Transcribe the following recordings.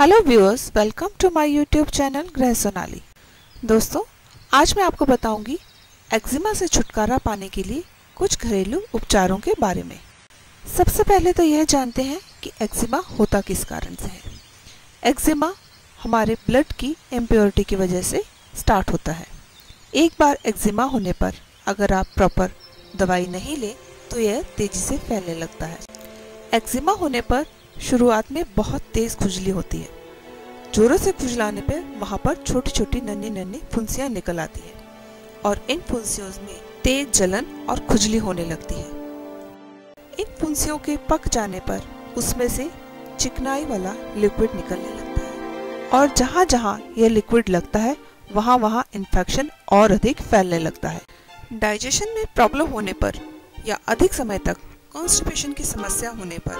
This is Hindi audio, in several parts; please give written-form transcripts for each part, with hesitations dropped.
Hello viewers, welcome to my YouTube channel गृहसनाली। दोस्तों, आज मैं आपको बताऊंगी एक्जिमा से छुटकारा पाने के लिए कुछ घरेलू उपचारों के बारे में। सबसे पहले तो यह जानते हैं कि एक्जिमा होता किस कारण से है। एक्जिमा हमारे ब्लड की इम्प्योरिटी की वजह से स्टार्ट होता है। एक बार एक्जिमा होने पर अगर आप प्रॉपर दवाई नहीं लें तो यह तेज़ी से फैलने लगता है। एक्जिमा होने पर शुरुआत में बहुत तेज़ खुजली होती है। जोरों से खुजलाने पर वहाँ पर छोटी छोटी नन्ही नन्ही फुंसियाँ निकल आती है और इन फुंसियों में तेज जलन और खुजली होने लगती है। इन फुंसियों के पक जाने पर उसमें से चिकनाई वाला लिक्विड निकलने लगता है और जहाँ जहाँ यह लिक्विड लगता है वहाँ वहाँ इन्फेक्शन और अधिक फैलने लगता है। डाइजेशन में प्रॉब्लम होने पर या अधिक समय तक कॉन्स्टिपेशन की समस्या होने पर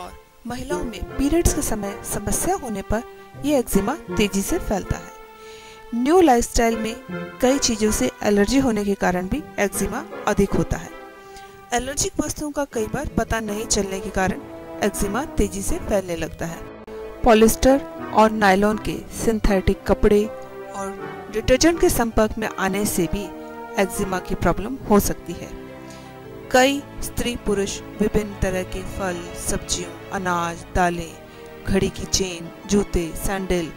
और महिलाओं में पीरियड्स के समय समस्या होने पर यह एक्जिमा तेजी से फैलता है। न्यू लाइफस्टाइल में कई चीज़ों से एलर्जी होने के कारण भी एक्जिमा अधिक होता है। एलर्जिक वस्तुओं का कई बार पता नहीं चलने के कारण एक्जिमा तेजी से फैलने लगता है। पॉलिएस्टर और नायलॉन के सिंथेटिक कपड़े और डिटर्जेंट के संपर्क में आने से भी एक्जिमा की प्रॉब्लम हो सकती है। कई स्त्री पुरुष विभिन्न तरह के फल, सब्जियों, अनाज, दालें, घड़ी की चेन, जूते, sandal,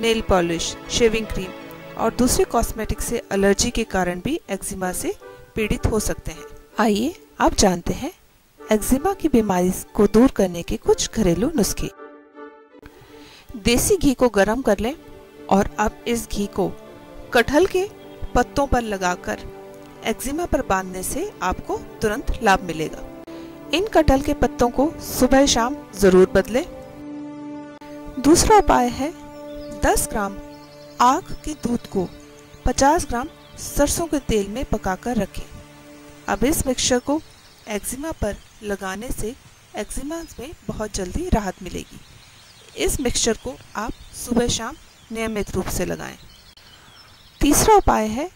nail polish, shaving cream और दूसरे कॉस्मेटिक से एलर्जी के कारण भी एक्जिमा से पीड़ित हो सकते हैं। आइए आप जानते हैं एक्जिमा की बीमारी को दूर करने के कुछ घरेलू नुस्खे। देसी घी को गर्म कर लें और आप इस घी को कटहल के पत्तों पर लगाकर एक्जिमा पर बांधने से आपको तुरंत लाभ मिलेगा। इन कटहल के पत्तों को सुबह शाम जरूर बदलें। दूसरा उपाय है 10 ग्राम आख के दूध को 50 ग्राम सरसों के तेल में पकाकर रखें। अब इस मिक्सचर को एक्जिमा पर लगाने से एक्जिमा में बहुत जल्दी राहत मिलेगी। इस मिक्सचर को आप सुबह शाम नियमित रूप से लगाएं। तीसरा उपाय है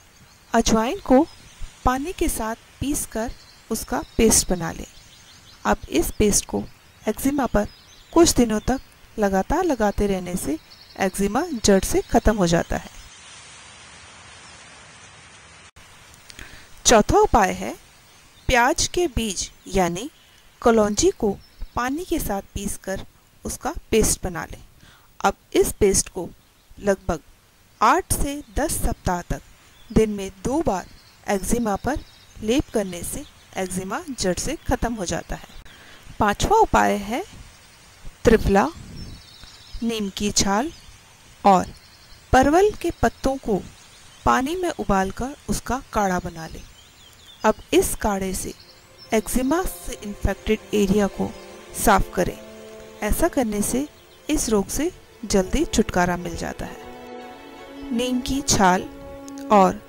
अजवाइन को पानी के साथ पीसकर उसका पेस्ट बना लें। अब इस पेस्ट को एक्जिमा पर कुछ दिनों तक लगातार लगाते रहने से एक्जिमा जड़ से खत्म हो जाता है। चौथा उपाय है प्याज के बीज यानी कलौंजी को पानी के साथ पीसकर उसका पेस्ट बना लें। अब इस पेस्ट को लगभग 8 से 10 सप्ताह तक दिन में 2 बार एक्जिमा पर लेप करने से एक्जिमा जड़ से खत्म हो जाता है। पांचवा उपाय है त्रिफला, नीम की छाल और परवल के पत्तों को पानी में उबालकर उसका काढ़ा बना लें। अब इस काढ़े से एक्जिमा से इन्फेक्टेड एरिया को साफ करें। ऐसा करने से इस रोग से जल्दी छुटकारा मिल जाता है। नीम की छाल और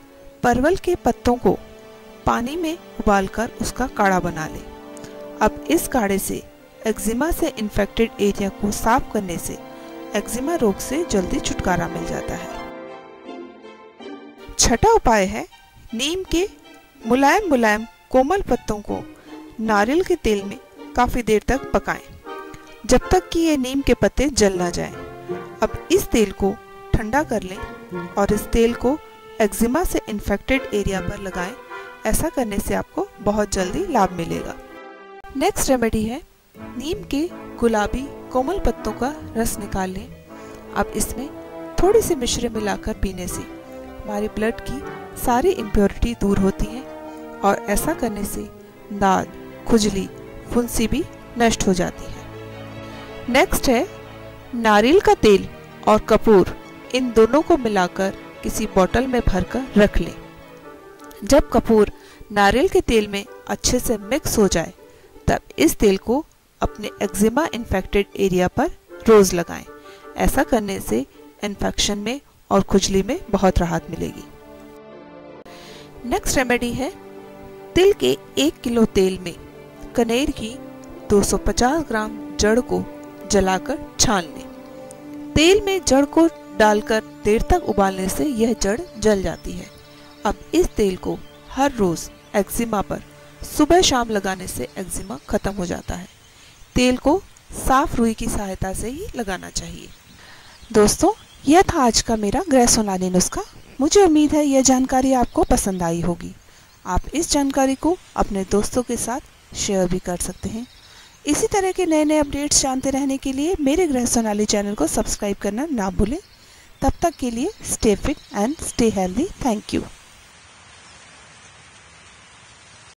परवल के पत्तों को पानी में उबालकर उसका काढ़ा बना लें। अब इस काढ़े से एक्जिमा से इन्फेक्टेड एरिया को साफ करने से एक्जिमा रोग से जल्दी छुटकारा मिल जाता है। छठा उपाय है नीम के मुलायम मुलायम कोमल पत्तों को नारियल के तेल में काफ़ी देर तक पकाएं, जब तक कि ये नीम के पत्ते जल ना जाएं। अब इस तेल को ठंडा कर लें और इस तेल को एक्जिमा से इन्फेक्टेड एरिया पर लगाएं। ऐसा करने से आपको बहुत जल्दी लाभ मिलेगा। नेक्स्ट रेमेडी है नीम के गुलाबी कोमल पत्तों का रस निकाल लें। अब इसमें थोड़ी सी मिश्री मिलाकर पीने से हमारे ब्लड की सारी इम्प्योरिटी दूर होती है और ऐसा करने से दाद, खुजली, फुंसी भी नष्ट हो जाती है। नेक्स्ट है नारियल का तेल और कपूर, इन दोनों को मिलाकर किसी बोतल में भरकर रख लें। जब कपूर नारियल के तेल में अच्छे से मिक्स हो जाए तब इस तेल को अपने एक्जिमा इन्फेक्टेड एरिया पर रोज लगाएं। ऐसा करने से इन्फेक्शन में और खुजली में बहुत राहत मिलेगी। नेक्स्ट रेमेडी है तिल के 1 किलो तेल में कनेर की 250 ग्राम जड़ को जलाकर छान लें। तेल में जड़ को डालकर देर तक उबालने से यह जड़ जल जाती है। अब इस तेल को हर रोज एक्जिमा पर सुबह शाम लगाने से एक्जिमा खत्म हो जाता है। तेल को साफ रुई की सहायता से ही लगाना चाहिए। दोस्तों, यह था आज का मेरा गृहसनाली नुस्खा। मुझे उम्मीद है यह जानकारी आपको पसंद आई होगी। आप इस जानकारी को अपने दोस्तों के साथ शेयर भी कर सकते हैं। इसी तरह के नए नए अपडेट्स जानते रहने के लिए मेरे गृहसनाली चैनल को सब्सक्राइब करना ना भूलें। तब तक के लिए stay fit and stay healthy. Thank you.